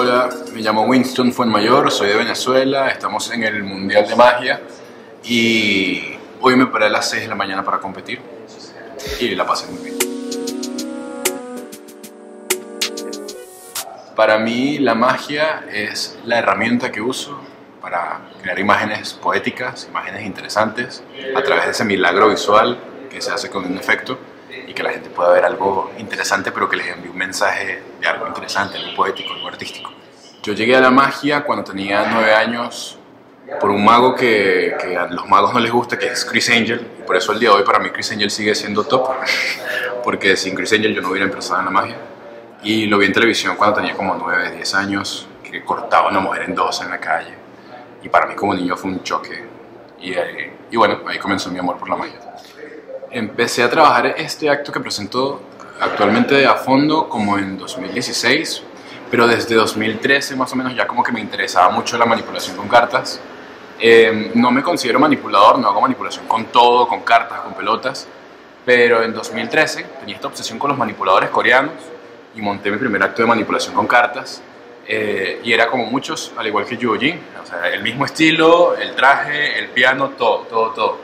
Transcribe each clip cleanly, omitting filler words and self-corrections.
Hola, me llamo Winston Fuenmayor, soy de Venezuela, estamos en el Mundial de Magia y hoy me paré a las 6 de la mañana para competir y la pasé muy bien. Para mí la magia es la herramienta que uso para crear imágenes poéticas, imágenes interesantes a través de ese milagro visual que se hace con un efecto y que la gente pueda ver algo interesante, pero que les envíe un mensaje de algo interesante, algo poético, algo artístico. Yo llegué a la magia cuando tenía 9 años por un mago que a los magos no les gusta, que es Chris Angel. Por eso el día de hoy para mí Chris Angel sigue siendo top, porque sin Chris Angel yo no hubiera empezado en la magia. Y lo vi en televisión cuando tenía como 9, 10 años, que cortaba a una mujer en dos en la calle. Y para mí como niño fue un choque. Y bueno, ahí comenzó mi amor por la magia. Empecé a trabajar este acto que presento actualmente a fondo como en 2016, pero desde 2013 más o menos ya como que me interesaba mucho la manipulación con cartas. No me considero manipulador, no hago manipulación con todo, con cartas, con pelotas, pero en 2013 tenía esta obsesión con los manipuladores coreanos y monté mi primer acto de manipulación con cartas. Y era como muchos, al igual que Yu Ho-Jin, o sea, el mismo estilo, el traje, el piano, todo.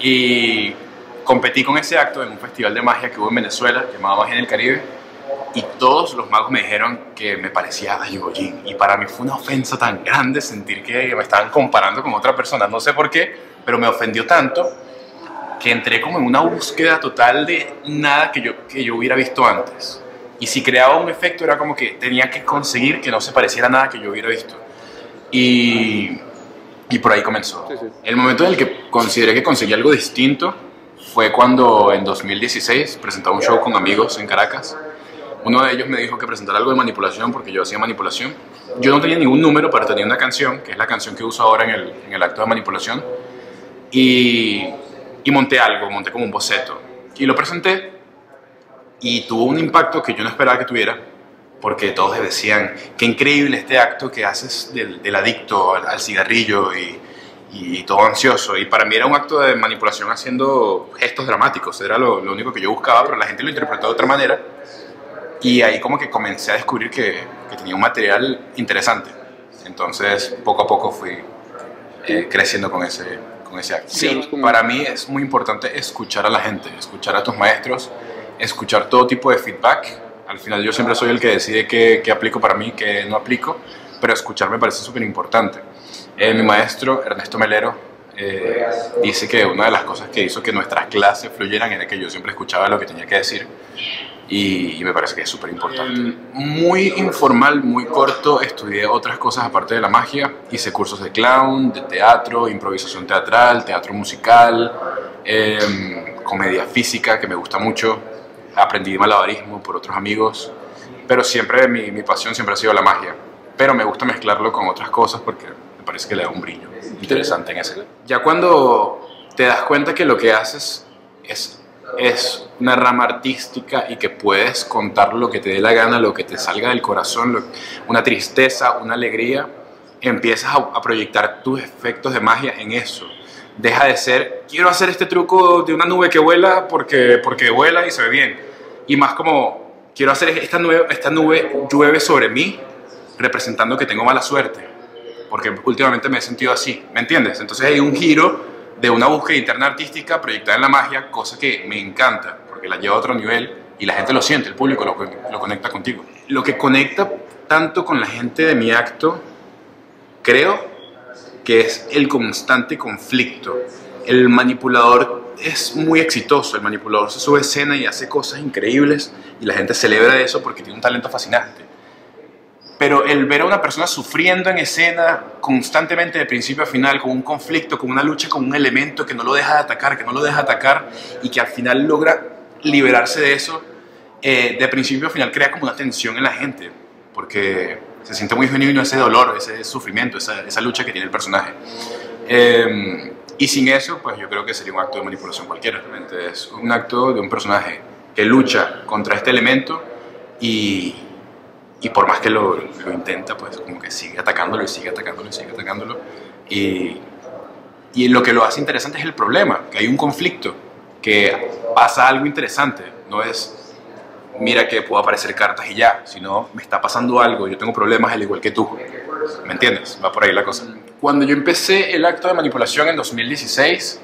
Y competí con ese acto en un festival de magia que hubo en Venezuela, llamado Magia en el Caribe, y todos los magos me dijeron que me parecía a Yu Ho-Jin, y para mí fue una ofensa tan grande sentir que me estaban comparando con otra persona, no sé por qué, pero me ofendió tanto que entré como en una búsqueda total de nada que yo hubiera visto antes, y si creaba un efecto era como que tenía que conseguir que no se pareciera a nada que yo hubiera visto, y por ahí comenzó. Sí. El momento en el que consideré que conseguí algo distinto fue cuando en 2016 presentaba un show con amigos en Caracas. Uno de ellos me dijo que presentara algo de manipulación porque yo hacía manipulación. Yo no tenía ningún número, pero tenía una canción, que es la canción que uso ahora en el acto de manipulación. Y monté algo, monté como un boceto. Y lo presenté y tuvo un impacto que yo no esperaba que tuviera, porque todos me decían, qué increíble este acto que haces del adicto al cigarrillo y todo ansioso, y para mí era un acto de manipulación haciendo gestos dramáticos, era lo único que yo buscaba, pero la gente lo interpretó de otra manera, y ahí como que comencé a descubrir que tenía un material interesante, entonces poco a poco fui creciendo con ese acto. Sí, para mí es muy importante escuchar a la gente, escuchar a tus maestros, escuchar todo tipo de feedback. Al final yo siempre soy el que decide qué aplico para mí, qué no aplico, pero escuchar me parece súper importante. Mi maestro, Ernesto Melero, dice que una de las cosas que hizo que nuestras clases fluyeran era que yo siempre escuchaba lo que tenía que decir y me parece que es súper importante. Muy informal, muy corto, estudié otras cosas aparte de la magia, hice cursos de clown, de teatro, improvisación teatral, teatro musical, comedia física que me gusta mucho, aprendí malabarismo por otros amigos, pero siempre mi pasión siempre ha sido la magia, pero me gusta mezclarlo con otras cosas porque me parece que le da un brillo interesante en ese. Ya cuando te das cuenta que lo que haces es una rama artística y que puedes contar lo que te dé la gana, lo que te salga del corazón, una tristeza, una alegría, empiezas a proyectar tus efectos de magia en eso. Deja de ser, quiero hacer este truco de una nube que vuela porque vuela y se ve bien. Y más como, quiero hacer esta nube llueve sobre mí, representando que tengo mala suerte. Porque últimamente me he sentido así, ¿me entiendes? Entonces hay un giro de una búsqueda interna artística proyectada en la magia, cosa que me encanta, porque la lleva a otro nivel y la gente lo siente, el público lo conecta contigo. Lo que conecta tanto con la gente de mi acto, creo, que es el constante conflicto. El manipulador es muy exitoso, el manipulador se sube a escena y hace cosas increíbles y la gente celebra eso porque tiene un talento fascinante. Pero el ver a una persona sufriendo en escena constantemente de principio a final, con un conflicto, con una lucha, con un elemento que no lo deja de atacar, y que al final logra liberarse de eso, de principio a final crea como una tensión en la gente, porque se siente muy genuino ese dolor, ese sufrimiento, esa lucha que tiene el personaje. Y sin eso, pues yo creo que sería un acto de manipulación cualquiera. Realmente es un acto de un personaje que lucha contra este elemento y por más que lo intenta, pues como que sigue atacándolo y sigue atacándolo. Y lo que lo hace interesante es el problema, que hay un conflicto, que pasa algo interesante, no es... mira que puedo aparecer cartas y ya, si no, me está pasando algo, yo tengo problemas al igual que tú. ¿Me entiendes? Va por ahí la cosa. Cuando yo empecé el acto de manipulación en 2016,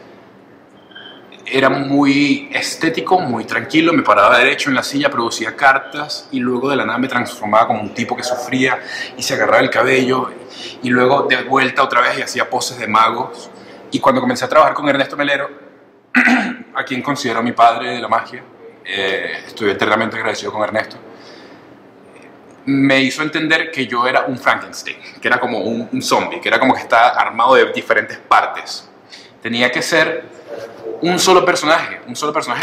era muy estético, muy tranquilo, me paraba derecho en la silla, producía cartas y luego de la nada me transformaba como un tipo que sufría y se agarraba el cabello y luego de vuelta otra vez y hacía poses de magos. Y cuando comencé a trabajar con Ernesto Melero, a quien considero mi padre de la magia, estoy eternamente agradecido con Ernesto, me hizo entender que yo era un Frankenstein, que era como un zombie, que era como que está armado de diferentes partes. Tenía que ser un solo personaje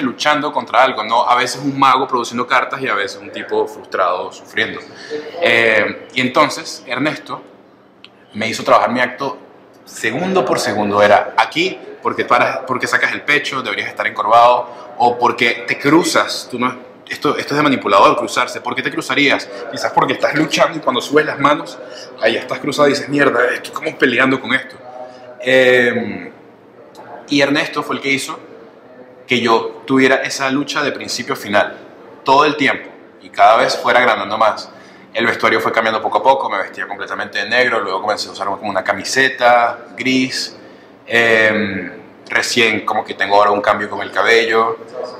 luchando contra algo, ¿no? A veces un mago produciendo cartas y a veces un tipo frustrado sufriendo. Y entonces Ernesto me hizo trabajar mi acto segundo por segundo. Era aquí porque sacas el pecho, deberías estar encorvado, o porque te cruzas, tú no, esto es de manipulador cruzarse, ¿por qué te cruzarías? Quizás porque estás luchando y cuando subes las manos, ahí estás cruzado y dices, mierda, estoy como peleando con esto. Y Ernesto fue el que hizo que yo tuviera esa lucha de principio a final, todo el tiempo, y cada vez fuera agrandando más. El vestuario fue cambiando poco a poco, me vestía completamente de negro, luego comencé a usar como una camiseta gris, recién como que tengo ahora un cambio con el cabello,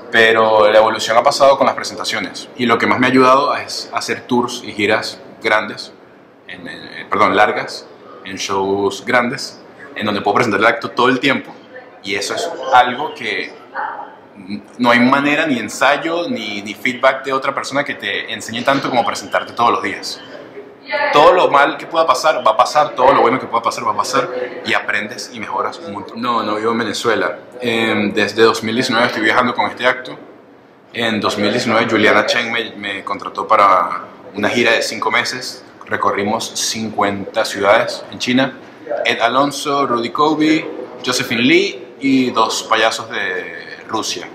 pero la evolución ha pasado con las presentaciones, y lo que más me ha ayudado es hacer tours y giras grandes, largas, en shows grandes, en donde puedo presentar el acto todo el tiempo. Y eso es algo que no hay manera, ni ensayo, ni feedback de otra persona que te enseñe tanto como presentarte todos los días. Todo lo mal que pueda pasar, va a pasar. Todo lo bueno que pueda pasar, va a pasar. Y aprendes y mejoras un montón. No vivo en Venezuela. Desde 2019 estoy viajando con este acto. En 2019 Juliana Cheng me contrató para una gira de 5 meses. Recorrimos 50 ciudades en China. Ed Alonso, Rudy Kobe, Josephine Lee y 2 payasos de Rusia.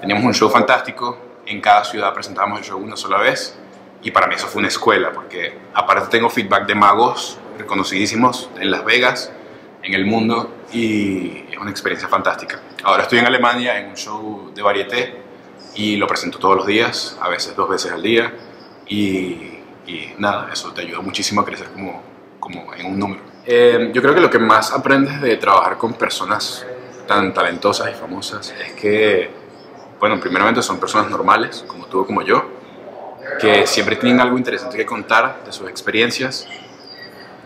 Teníamos un show fantástico, en cada ciudad presentábamos el show una sola vez y para mí eso fue una escuela porque aparte tengo feedback de magos reconocidísimos en Las Vegas, en el mundo, y es una experiencia fantástica. Ahora estoy en Alemania en un show de varieté y lo presento todos los días, a veces 2 veces al día y nada, eso te ayuda muchísimo a crecer como en un número. Yo creo que lo que más aprendes de trabajar con personas tan talentosas y famosas es que, bueno, primeramente son personas normales, como tú o como yo, que siempre tienen algo interesante que contar de sus experiencias,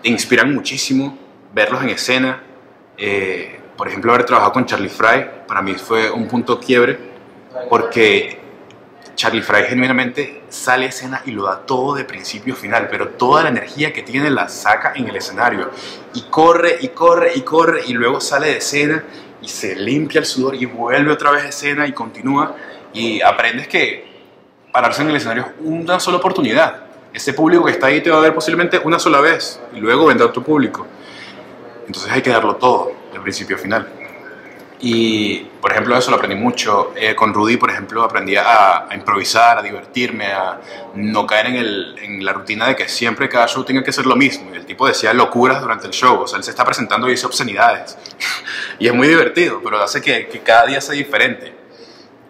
te inspiran muchísimo verlos en escena. Por ejemplo, haber trabajado con Charlie Fry para mí fue un punto quiebre porque Charlie Fry genuinamente sale a escena y lo da todo de principio a final, pero toda la energía que tiene la saca en el escenario y corre y corre y corre y luego sale de escena y se limpia el sudor y vuelve otra vez a escena y continúa, y aprendes que pararse en el escenario es una sola oportunidad. Ese público que está ahí te va a ver posiblemente una sola vez y luego vendrá otro público, entonces hay que darlo todo de principio a final. Y por ejemplo eso lo aprendí mucho. Con Rudy por ejemplo aprendí a improvisar, a divertirme, a no caer en la rutina de que siempre cada show tenga que ser lo mismo. Y el tipo decía locuras durante el show, o sea, él se está presentando y dice obscenidades y es muy divertido, pero hace que cada día sea diferente.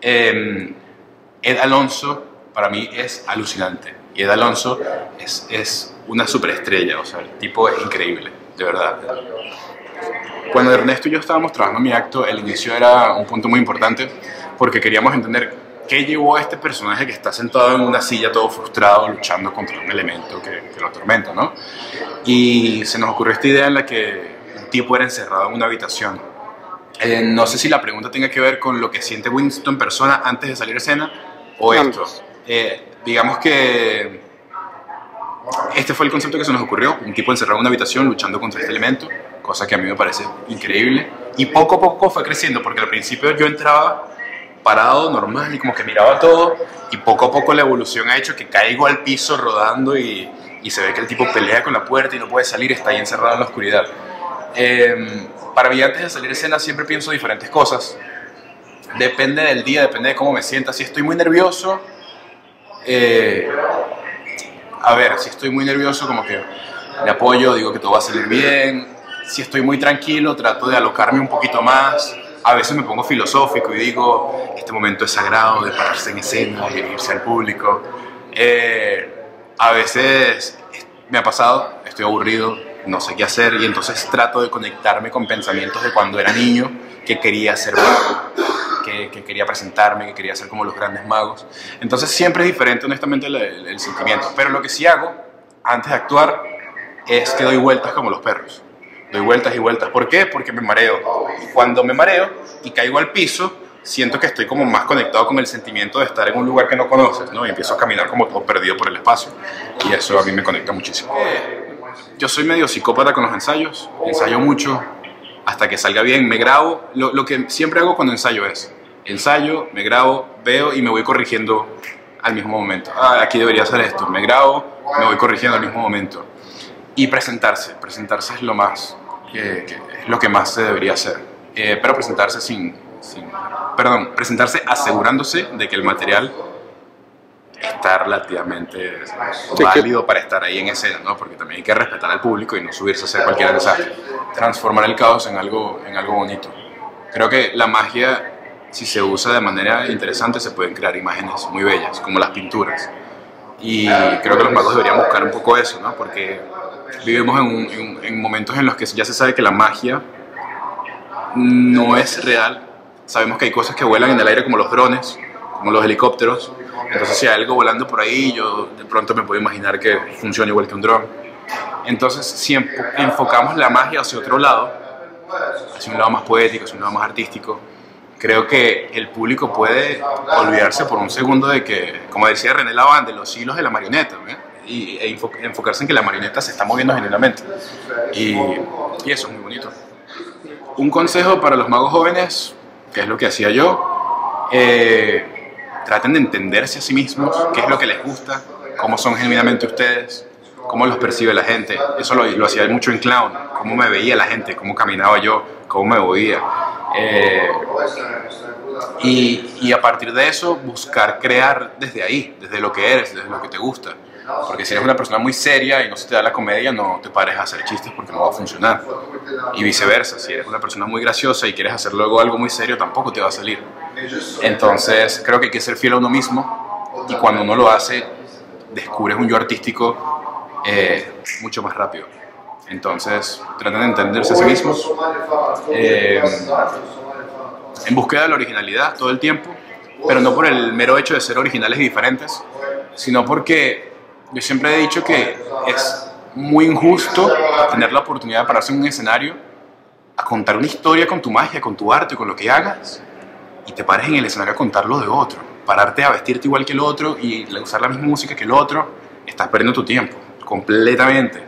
Ed Alonso para mí es alucinante y Ed Alonso es una superestrella, o sea, el tipo es increíble, de verdad. Cuando Ernesto y yo estábamos trabajando mi acto, el inicio era un punto muy importante porque queríamos entender qué llevó a este personaje que está sentado en una silla todo frustrado luchando contra un elemento que lo atormenta, ¿no? Y se nos ocurrió esta idea en la que un tipo era encerrado en una habitación. No sé si la pregunta tenga que ver con lo que siente Winston en persona antes de salir a escena o esto. Digamos que este fue el concepto que se nos ocurrió, un tipo encerrado en una habitación luchando contra este elemento, cosa que a mí me parece increíble, y poco a poco fue creciendo, porque al principio yo entraba parado, normal, y como que miraba todo, y poco a poco la evolución ha hecho que caigo al piso rodando y se ve que el tipo pelea con la puerta y no puede salir, está ahí encerrado en la oscuridad. Para mí antes de salir a escena siempre pienso diferentes cosas, depende del día, depende de cómo me sienta. Si estoy muy nervioso, si estoy muy nervioso como que me apoyo, digo que todo va a salir bien. Si estoy muy tranquilo, trato de alocarme un poquito más. a veces me pongo filosófico y digo, este momento es sagrado de pararse en escena y irse al público. A veces me ha pasado, estoy aburrido, no sé qué hacer y entonces trato de conectarme con pensamientos de cuando era niño, que quería ser mago, que quería presentarme, que quería ser como los grandes magos. Entonces siempre es diferente, honestamente, el sentimiento. Pero lo que sí hago antes de actuar es que doy vueltas como los perros. Doy vueltas y vueltas. ¿Por qué? Porque me mareo. Y cuando me mareo y caigo al piso, siento que estoy como más conectado con el sentimiento de estar en un lugar que no conoces, ¿no? Y empiezo a caminar como todo perdido por el espacio. Y eso a mí me conecta muchísimo. Yo soy medio psicópata con los ensayos. Ensayo mucho hasta que salga bien. Me grabo. Lo que siempre hago cuando ensayo es ensayo, me grabo, veo y me voy corrigiendo al mismo momento. Ah, aquí debería hacer esto. Me grabo, me voy corrigiendo al mismo momento. Y presentarse. Presentarse es lo más, es lo que más se debería hacer. Pero presentarse presentarse asegurándose de que el material está relativamente válido para estar ahí en escena, ¿no? Porque también hay que respetar al público y no subirse a hacer cualquier desastre. Transformar el caos en algo bonito. Creo que la magia, si se usa de manera interesante, se pueden crear imágenes muy bellas, como las pinturas. Y creo que los magos deberían buscar un poco eso, ¿no? Porque vivimos en momentos en los que ya se sabe que la magia no es real. Sabemos que hay cosas que vuelan en el aire como los drones, como los helicópteros. Entonces si hay algo volando por ahí, yo de pronto me puedo imaginar que funciona igual que un dron. Entonces si enfocamos la magia hacia otro lado, hacia un lado más poético, hacia un lado más artístico, creo que el público puede olvidarse por un segundo de que, como decía René Lavand, de los hilos de la marioneta, ¿verdad? Y enfocarse en que la marioneta se está moviendo genuinamente. Y eso es muy bonito. Un consejo para los magos jóvenes, que es lo que hacía yo, traten de entenderse a sí mismos, qué es lo que les gusta, cómo son genuinamente ustedes, cómo los percibe la gente. Eso lo hacía mucho en clown, cómo me veía la gente, cómo caminaba yo, cómo me movía. Y a partir de eso, buscar crear desde ahí, desde lo que eres, desde lo que te gusta. Porque si eres una persona muy seria y no se te da la comedia, no te pares a hacer chistes porque no va a funcionar. Y viceversa, si eres una persona muy graciosa y quieres hacer luego algo muy serio, tampoco te va a salir. Entonces creo que hay que ser fiel a uno mismo, y cuando uno lo hace, descubres un yo artístico mucho más rápido. Entonces traten de entenderse a sí mismos, en búsqueda de la originalidad todo el tiempo, pero no por el mero hecho de ser originales y diferentes, sino porque yo siempre he dicho que es muy injusto tener la oportunidad de pararse en un escenario a contar una historia con tu magia, con tu arte, con lo que hagas, y te pares en el escenario a contar lo de otro. Pararte a vestirte igual que el otro y usar la misma música que el otro, estás perdiendo tu tiempo, completamente.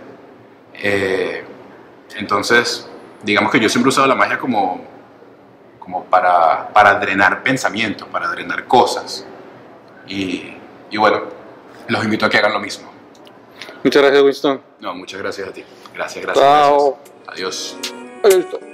Entonces, digamos que yo siempre he usado la magia como para drenar pensamientos, para drenar cosas. Y bueno, los invito a que hagan lo mismo. Muchas gracias, Winston. No, muchas gracias a ti. Gracias. Adiós. Adiós.